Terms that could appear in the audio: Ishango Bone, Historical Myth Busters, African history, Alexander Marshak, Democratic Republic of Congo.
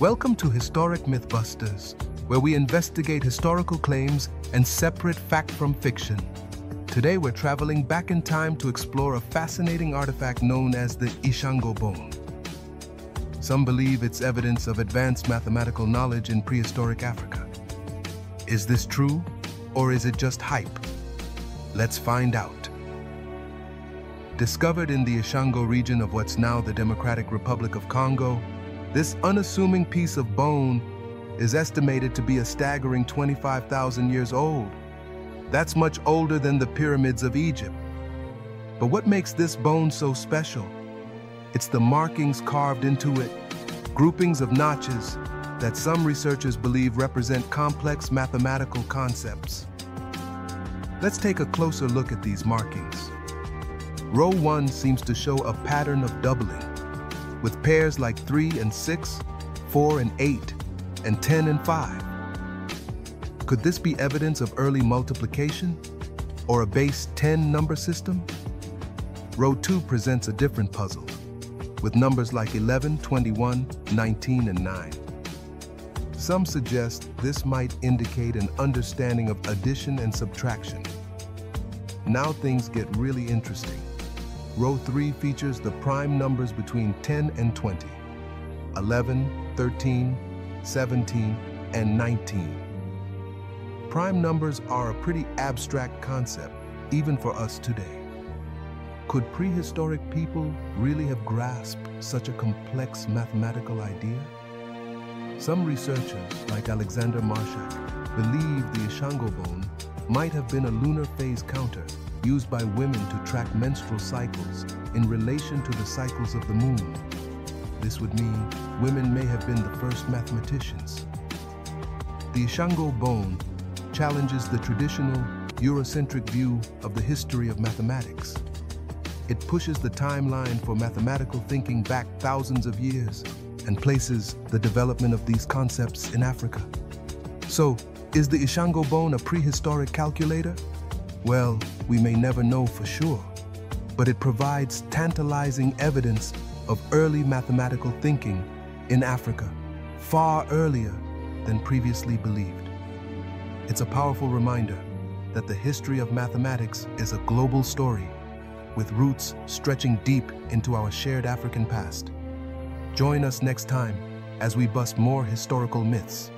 Welcome to Historic Mythbusters, where we investigate historical claims and separate fact from fiction. Today we're traveling back in time to explore a fascinating artifact known as the Ishango Bone. Some believe it's evidence of advanced mathematical knowledge in prehistoric Africa. Is this true, or is it just hype? Let's find out. Discovered in the Ishango region of what's now the Democratic Republic of Congo, this unassuming piece of bone is estimated to be a staggering 25,000 years old. That's much older than the pyramids of Egypt. But what makes this bone so special? It's the markings carved into it, groupings of notches that some researchers believe represent complex mathematical concepts. Let's take a closer look at these markings. Row 1 seems to show a pattern of doubling, with pairs like 3 and 6, 4 and 8, and 10 and 5. Could this be evidence of early multiplication or a base 10 number system? Row 2 presents a different puzzle, with numbers like 11, 21, 19, and 9. Some suggest this might indicate an understanding of addition and subtraction. Now things get really interesting. Row 3 features the prime numbers between 10 and 20, 11, 13, 17, and 19. Prime numbers are a pretty abstract concept, even for us today. Could prehistoric people really have grasped such a complex mathematical idea? Some researchers, like Alexander Marshak, believe the Ishango Bone might have been a lunar phase counter used by women to track menstrual cycles in relation to the cycles of the moon. This would mean women may have been the first mathematicians. The Ishango Bone challenges the traditional Eurocentric view of the history of mathematics. It pushes the timeline for mathematical thinking back thousands of years and places the development of these concepts in Africa. So, is the Ishango Bone a prehistoric calculator? Well, we may never know for sure, but it provides tantalizing evidence of early mathematical thinking in Africa, far earlier than previously believed. It's a powerful reminder that the history of mathematics is a global story, with roots stretching deep into our shared African past. Join us next time as we bust more historical myths.